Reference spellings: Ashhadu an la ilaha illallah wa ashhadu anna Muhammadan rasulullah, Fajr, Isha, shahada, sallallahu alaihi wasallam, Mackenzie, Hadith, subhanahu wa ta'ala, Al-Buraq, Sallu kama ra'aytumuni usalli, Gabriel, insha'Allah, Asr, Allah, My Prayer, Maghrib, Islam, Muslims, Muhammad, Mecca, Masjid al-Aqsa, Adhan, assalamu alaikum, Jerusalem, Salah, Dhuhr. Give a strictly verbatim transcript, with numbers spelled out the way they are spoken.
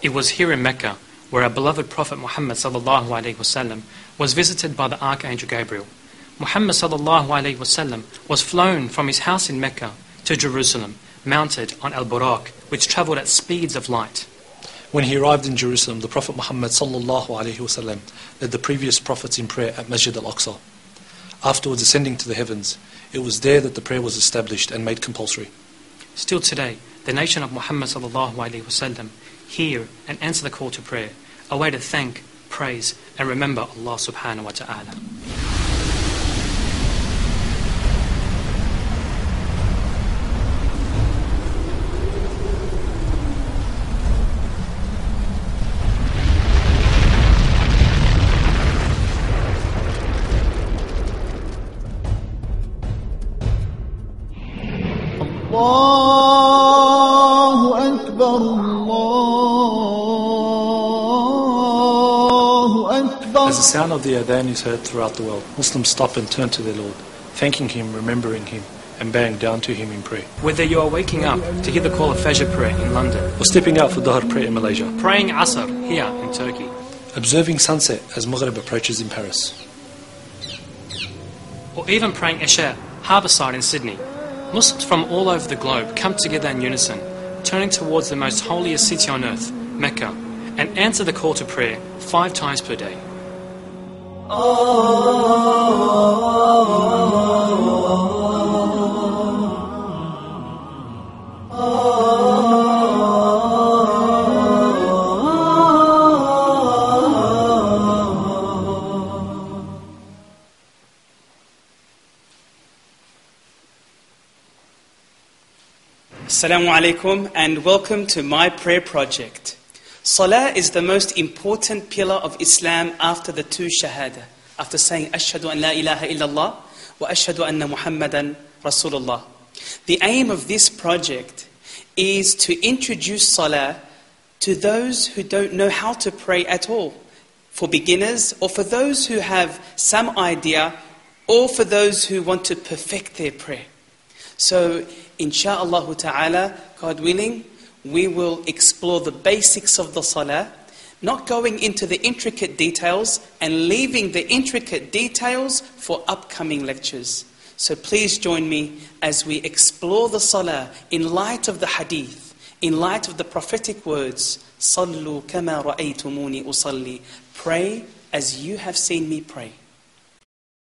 It was here in Mecca where our beloved Prophet Muhammad sallallahu alaihi wasallam was visited by the Archangel Gabriel. Muhammad sallallahu alaihi wasallam was flown from his house in Mecca to Jerusalem, mounted on Al-Buraq, which travelled at speeds of light. When he arrived in Jerusalem, the Prophet Muhammad sallallahu alaihi wasallam led the previous prophets in prayer at Masjid al-Aqsa. Afterwards ascending to the heavens, it was there that the prayer was established and made compulsory. Still today, the nation of Muhammad sallallahu alaihi wasallam hear and answer the call to prayer, a way to thank, praise and remember Allah subhanahu wa ta'ala. As the sound of the Adhan is heard throughout the world, Muslims stop and turn to their Lord, thanking Him, remembering Him, and bowing down to Him in prayer. Whether you are waking up to hear the call of Fajr prayer in London, or stepping out for Dhuhr prayer in Malaysia, praying Asr here in Turkey, observing sunset as Maghrib approaches in Paris, or even praying Isha, harborside in Sydney, Muslims from all over the globe come together in unison, turning towards the most holiest city on earth, Mecca, and answer the call to prayer five times per day. Assalamu alaikum and welcome to my prayer project. Salah is the most important pillar of Islam after the two shahada, after saying Ashhadu an la ilaha illallah wa ashhadu anna Muhammadan rasulullah. The aim of this project is to introduce Salah to those who don't know how to pray at all, for beginners or for those who have some idea or for those who want to perfect their prayer. So insha'Allah ta'ala, God willing, we will explore the basics of the Salah, not going into the intricate details and leaving the intricate details for upcoming lectures. So please join me as we explore the Salah in light of the Hadith, in light of the prophetic words, Sallu kama ra'aytumuni usalli, pray as you have seen me pray.